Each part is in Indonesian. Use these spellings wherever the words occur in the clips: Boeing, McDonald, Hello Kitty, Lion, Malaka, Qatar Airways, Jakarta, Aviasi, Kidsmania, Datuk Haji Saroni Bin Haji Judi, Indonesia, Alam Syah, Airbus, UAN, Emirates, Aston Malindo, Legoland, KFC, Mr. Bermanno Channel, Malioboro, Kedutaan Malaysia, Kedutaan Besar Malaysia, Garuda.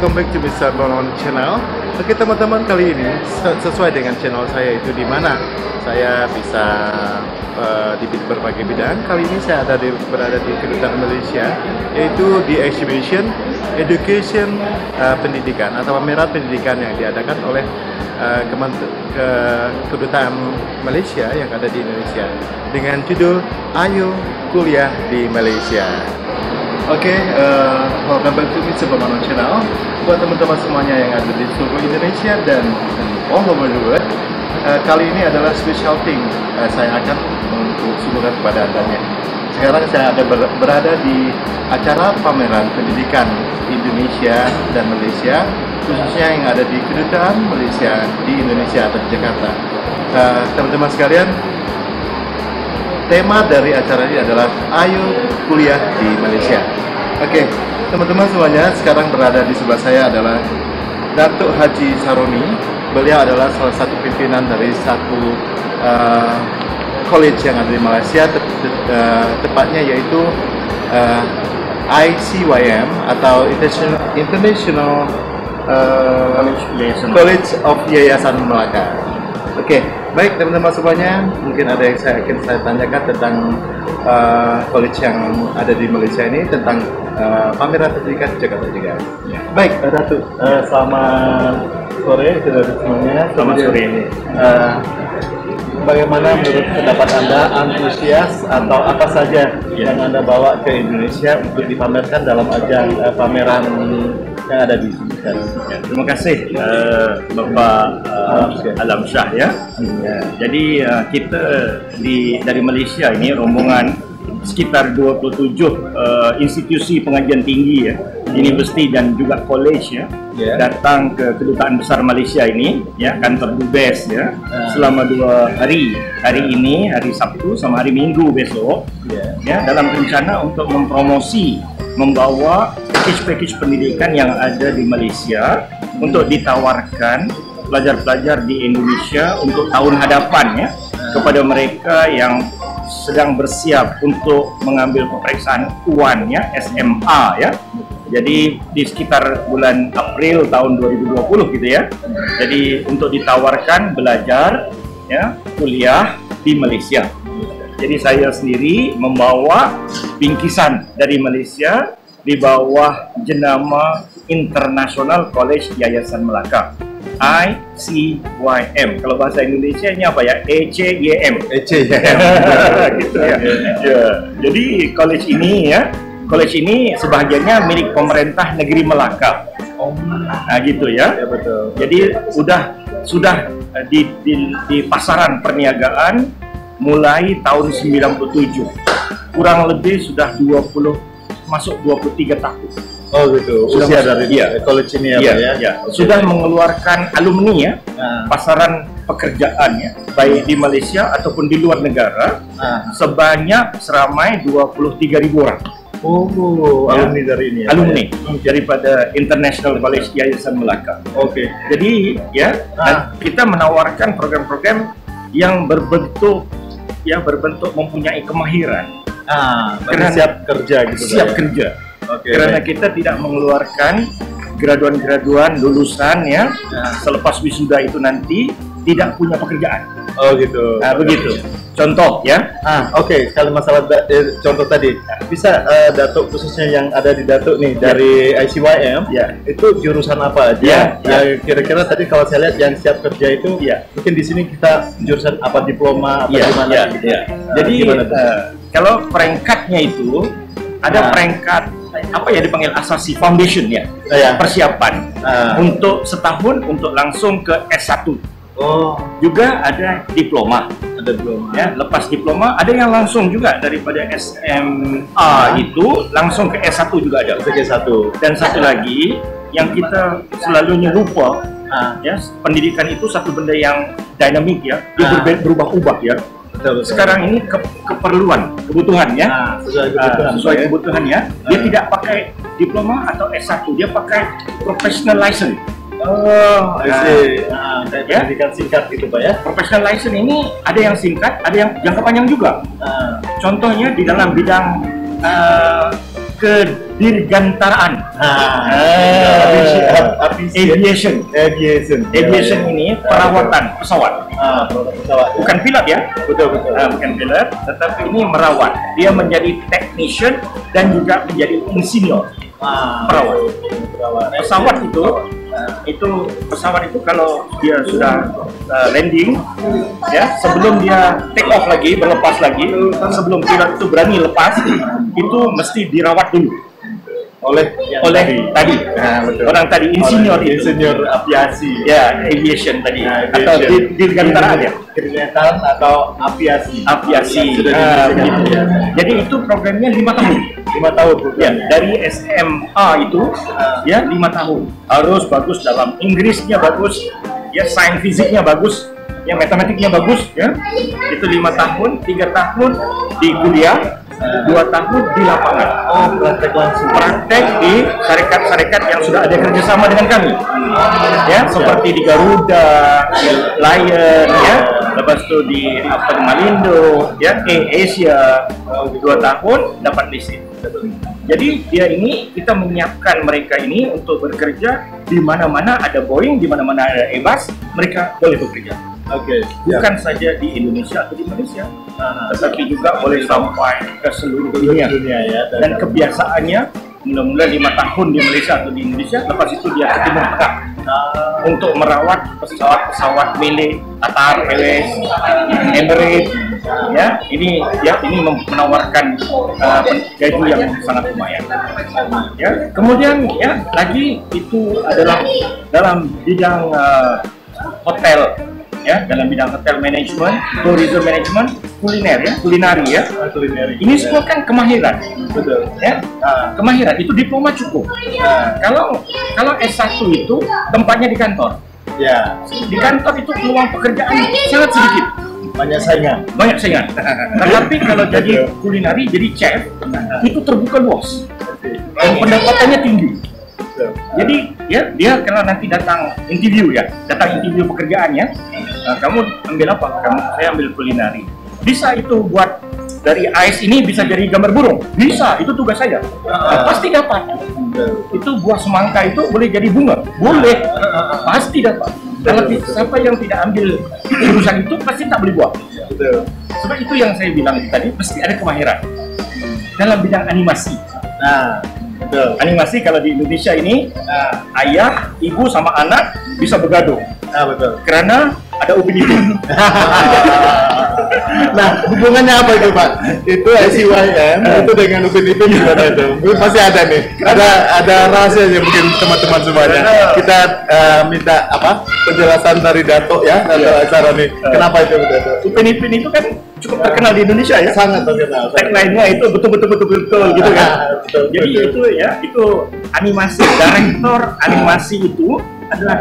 Welcome back to Mr. Bermanno Channel. Oke teman-teman, kali ini sesuai dengan channel saya itu di mana saya bisa di berbagai bidang. Kali ini saya berada di Kedutaan Malaysia, yaitu di exhibition education pendidikan atau pameran pendidikan yang diadakan oleh Kedutaan Malaysia yang ada di Indonesia dengan judul Ayo Kuliah di Malaysia. Oke, welcome back to Mr. Bermanno Channel. Buat teman-teman semuanya yang ada di seluruh Indonesia dan all over the world, kali ini adalah special thing saya akan mengusulkan kepada Anda. Sekarang saya ada berada di acara pameran pendidikan Indonesia dan Malaysia, khususnya yang ada di Kedutaan Malaysia di Indonesia atau di Jakarta. Teman-teman sekalian, tema dari acara ini adalah Ayo Kuliah di Malaysia. Oke, teman-teman semuanya, sekarang berada di sebelah saya adalah Datuk Haji Saroni. Beliau adalah salah satu pimpinan dari satu college yang ada di Malaysia, tepatnya yaitu ICYM atau International College of Yayasan Melaka. Oke. Baik teman-teman semuanya, mungkin ada yang akan saya tanyakan tentang college yang ada di Malaysia ini, tentang pameran pendidikan di Jakarta juga. Ya. Baik, Datuk, selamat sore semuanya. Selamat sore ini. Bagaimana menurut pendapat Anda, antusias atau apa saja yang Anda bawa ke Indonesia untuk dipamerkan dalam ajang pameran yang ada di sini? Ya, terima kasih Bapak Alam Syah ya. Jadi kita dari Malaysia ini rombongan sekitar 27 institusi pengajian tinggi ya, universiti dan juga college ya, datang ke Kedutaan Besar Malaysia ini ya, kantor dubes ya, selama 2 hari, hari ini hari Sabtu sama hari Minggu besok ya, dalam rencana untuk mempromosi, membawa package-package pendidikan yang ada di Malaysia untuk ditawarkan pelajar-pelajar di Indonesia untuk tahun hadapan ya, kepada mereka yang sedang bersiap untuk mengambil pemeriksaan UAN ya, SMA ya. Jadi di sekitar bulan April tahun 2020 gitu ya. Jadi untuk ditawarkan belajar ya, kuliah di Malaysia. Jadi saya sendiri membawa bingkisan dari Malaysia di bawah jenama International College Yayasan Melaka, ICYM. Kalau bahasa Indonesia ini apa ya? ECYM. ECYM. Gitu ya. Yeah. Jadi college ini sebahagiannya milik pemerintah negeri Melaka. Oh. Nah, gitu ya. Ya betul. Jadi sudah di pasaran perniagaan mulai tahun 97. Kurang lebih sudah 23 tahun. Oh gitu. Sudah usia dari college ini ya, okay. Sudah mengeluarkan alumni ya, pasaran pekerjaannya baik di Malaysia ataupun di luar negara sebanyak seramai 23.000 orang. Oh, ya. Alumni dari ini. Ya, alumni daripada International College Yayasan Melaka. Oke. Okay. Jadi kita menawarkan program-program yang berbentuk mempunyai kemahiran. Karena siap kerja gitu. Siap kerja. Okay, karena kita tidak mengeluarkan graduan-graduan lulusan ya, selepas wisuda itu nanti tidak punya pekerjaan. Oh gitu. Nah, begitu. Contoh ya. Oke, kalau masalah contoh tadi, bisa Datuk khususnya yang ada di Datuk nih dari ICYM, itu jurusan apa aja? Kira-kira tadi kalau saya lihat yang siap kerja itu, mungkin di sini kita jurusan apa, diploma atau gimana? Gitu. Jadi gimana, kalau peringkatnya itu ada peringkat apa ya, dipanggil asasi foundation ya, persiapan untuk setahun untuk langsung ke S1. Oh, juga ada diploma. Ada diploma. Ya, lepas diploma ada yang langsung juga daripada SMA itu langsung ke S1 juga ada. Ke S1. Dan satu lagi yang kita selalunya lupa, ya, pendidikan itu satu benda yang dinamik ya, dia berubah-ubah ya. Betul. Sekarang ini kebutuhannya sesuai kebutuhan ya. Dia tidak pakai diploma atau S1, dia pakai professional license. Oh, pendidikan singkat gitu Pak ya. Professional license ini ada yang singkat, ada yang jangka panjang juga. Contohnya di dalam bidang kedirgantaraan. Aviation ini perawatan pesawat. Bukan pilot ya? Betul. Bukan pilot, tetapi ini merawat. Dia menjadi technician dan juga menjadi insinyur. Perawat. Pesawat itu kalau dia sudah landing, ya sebelum dia take off lagi, berlepas lagi, sebelum pilot itu berani lepas, itu mesti dirawat dulu oleh insinyur aviasi, ya aviation tadi, atau dirgantaraan ya, dirgantaraan atau aviasi. Jadi itu programnya 5 tahun ya, dari SMA itu ya 5 tahun harus bagus dalam Inggrisnya, bagus ya, sains fisiknya bagus ya, matematiknya bagus ya, itu 5 tahun, 3 tahun di kuliah, 2 tahun di lapangan. Oh, praktek langsung. Praktek di syarikat-syarikat yang sudah ada kerjasama dengan kami. Ya, seperti di Garuda, Lion, ya, lepas itu di Aston Malindo, ya, Asia. 2 tahun dapat lisensi. Jadi dia ini, kita menyiapkan mereka ini untuk bekerja di mana-mana ada Boeing, di mana-mana ada Airbus, mereka boleh bekerja. Okay. Bukan saja di Indonesia atau di Malaysia, tetapi juga boleh sampai ke seluruh dunia ya. Dan kebiasaannya mula-mula 5 tahun di Malaysia atau di Indonesia, lepas itu dia ke Timur Tengah untuk merawat pesawat milik Qatar Airways, Emirates. Ya, ini menawarkan gaji yang sangat lumayan. Ya, kemudian ya lagi itu adalah dalam bidang hotel. Ya, dalam bidang hotel management, tourism management, kulinari. Ini semua kan kemahiran. Betul. Ya, kemahiran itu diploma cukup. Kalau S1 itu tempatnya di kantor. Ya. Di kantor itu peluang pekerjaan sangat sedikit. Banyak saingan. Tetapi kalau jadi kulinari, jadi chef, itu terbuka luas. Dan pendapatannya tinggi. Jadi ya dia kalau nanti datang interview pekerjaannya, kamu ambil apa? Saya ambil kulinari. Bisa itu buat dari ais ini bisa jadi gambar burung. Bisa, itu tugas saya. Pasti dapat. Itu buah semangka itu boleh jadi bunga. Boleh. Pasti dapat. Kalau siapa yang tidak ambil jurusan itu pasti tak boleh buat. Sebab itu yang saya bilang tadi, pasti ada kemahiran dalam bidang animasi. Animasi kalau di Indonesia ini ayah, ibu sama anak bisa bergaduh. Betul. Karena ada Upin Ipin. Nah, hubungannya apa itu Pak? Itu ICYM itu dengan Upin Ipin gimana itu? Pasti ada nih. Ada rahasianya mungkin teman-teman semuanya. Kita minta penjelasan dari Datuk ya, Datuk Saroni. Kenapa itu Datuk? Upin Ipin itu kan cukup terkenal di Indonesia ya. Sangat terkenal. Tagline-nya itu betul-betul gitu kan. Jadi itu ya, itu animasi, direktor animasi itu adalah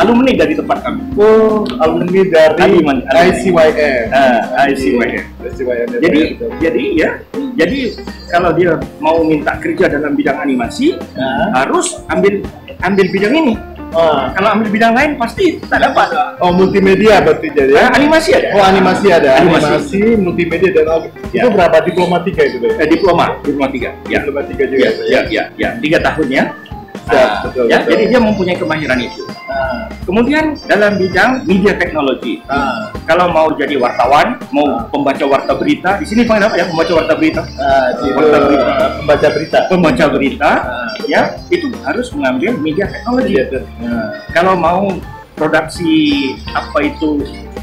alumni dari tempat kami. Oh, alumni dari ICYM. ICYM. Jadi kalau dia mau minta kerja dalam bidang animasi, harus ambil bidang ini. Kalau ambil bidang lain pasti tak dapat. Oh, multimedia berarti jadi ya? Animasi ada. Oh, animasi ada. Animasi, multimedia dan ya. Itu berapa diploma 3 itu? Diploma 3. Ya. Diploma 3 juga. Ya. 3 tahun ya. Betul, ya, betul. Jadi dia mempunyai kemahiran itu. Kemudian dalam bidang media teknologi, kalau mau jadi wartawan, mau pembaca warta berita, di sini panggil apa ya? Pembaca berita. Ya, itu harus mengambil media teknologi. Kalau mau produksi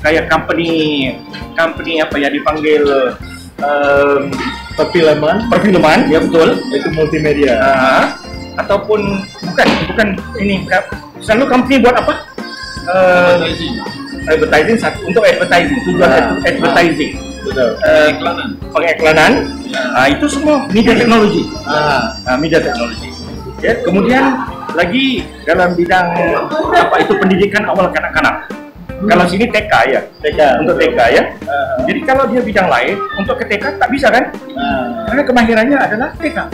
kayak company dipanggil perfilman, ya betul, itu multimedia. Ataupun bukan ini, selalu company buat apa? Advertising, untuk advertising, tujuan advertising. Pengiklanan. Itu semua media teknologi. Ya, kemudian lagi dalam bidang pendidikan awal kanak-kanak. Kalau sini TK ya, untuk TK ya. Jadi kalau dia bidang lain untuk ke TK tak bisa kan? Karena kemahirannya adalah TK.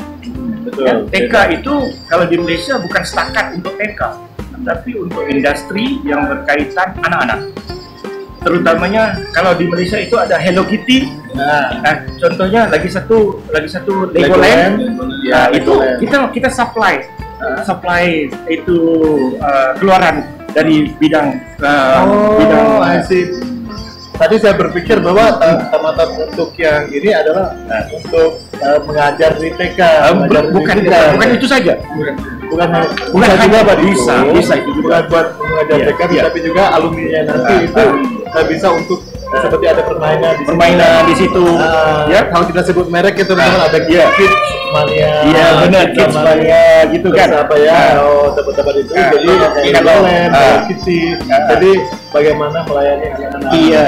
Betul. Ya, TK itu kalau di Malaysia bukan setakat untuk TK, tapi untuk industri yang berkaitan anak-anak. Terutamanya kalau di Malaysia itu ada Hello Kitty, Nah, contohnya lagi satu Legoland. Ya, itu Legoland. Kita supply itu keluaran dari bidang bidang ICYM. Tadi saya berpikir bahwa tamatan untuk yang ini adalah untuk mengajar di TK. Bukan itu saja. Bukan hanya bisa itu juga buat mengajar TK, tapi juga alumni nanti itu bisa untuk seperti ada permainan di situ. Ya, kalau kita sebut merek itu memang ada Kidsmania. Iya, benar, Kidsmania gitu kan. Apa ya? Tempat-tempat itu jadi Legoland, Hello Kitty. Jadi bagaimana melayani anak-anak. Iya.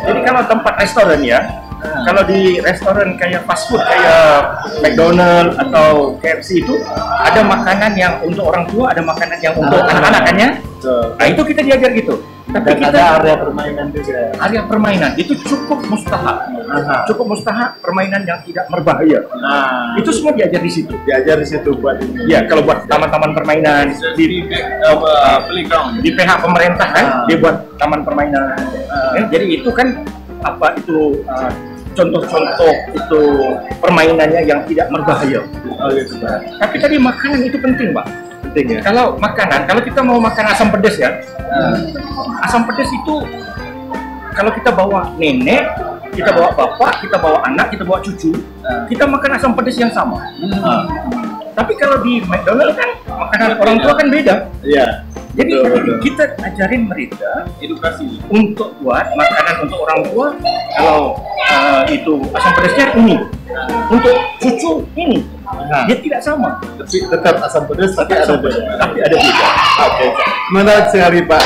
Jadi kalau tempat restoran ya, kalau di restoran kayak fast food kayak McDonald atau KFC itu ada makanan yang untuk orang tua, ada makanan yang untuk anak-anakannya. Nah, itu kita diajar gitu. Tapi kita ada area permainan juga. Area permainan itu cukup mustahak permainan yang tidak berbahaya. Nah, itu semua diajar di situ buat ini. Ya, kalau buat taman-taman permainan di PH pemerintah kan dia buat taman permainan. Jadi itu kan apa itu contoh-contoh itu permainannya yang tidak berbahaya. Tapi tadi makanan itu penting, Pak. Ya? Kalau kita mau makan asam pedas ya, asam pedas itu kalau kita bawa nenek, kita bawa bapak, kita bawa anak, kita bawa cucu, kita makan asam pedas yang sama. Tapi kalau di McDonald kan makanan orang tua kan beda. Iya. Jadi kita ajarin mereka edukasi untuk buat makanan untuk orang tua kalau itu asam pedasnya ini, untuk cucu ini. Dia tidak sama. Tetap asam pedas tapi ada beda. Oke. Menarik sekali Pak.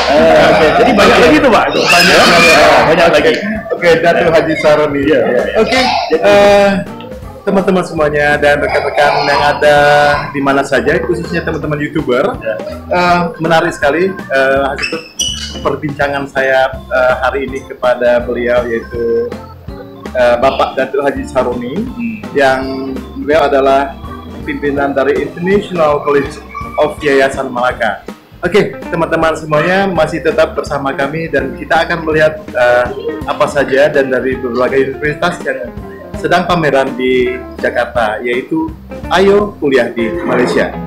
Jadi banyak lagi tuh Pak. Banyak lagi. Oke, Datuk Haji Saroni. Oke. Teman-teman semuanya dan rekan-rekan yang ada di mana saja, khususnya teman-teman YouTuber, menarik sekali perbincangan saya hari ini kepada beliau, yaitu Bapak Datuk Haji Saroni, yang beliau adalah pimpinan dari International College of Yayasan Melaka. Oke, teman-teman semuanya masih tetap bersama kami dan kita akan melihat apa saja dan dari berbagai universitas yang sedang pameran di Jakarta, yaitu Ayo Kuliah di Malaysia.